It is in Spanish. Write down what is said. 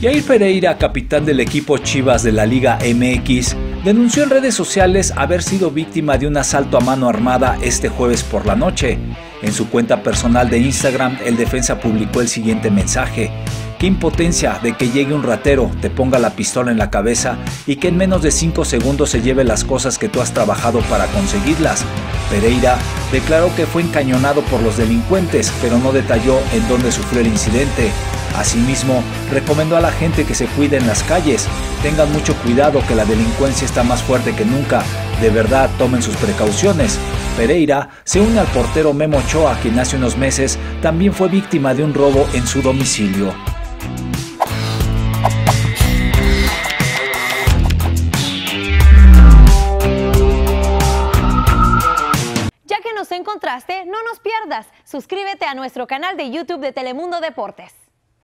Jair Pereira, capitán del equipo Chivas de la Liga MX, denunció en redes sociales haber sido víctima de un asalto a mano armada este jueves por la noche. En su cuenta personal de Instagram, el defensa publicó el siguiente mensaje: "Qué impotencia de que llegue un ratero, te ponga la pistola en la cabeza y que en menos de 5 segundos se lleve las cosas que tú has trabajado para conseguirlas". Pereira declaró que fue encañonado por los delincuentes, pero no detalló en dónde sufrió el incidente. Asimismo, recomendó a la gente que se cuide en las calles. Tengan mucho cuidado, que la delincuencia está más fuerte que nunca. De verdad, tomen sus precauciones. Pereira se une al portero Memo Ochoa, quien hace unos meses también fue víctima de un robo en su domicilio. Ya que nos encontraste, no nos pierdas. Suscríbete a nuestro canal de YouTube de Telemundo Deportes.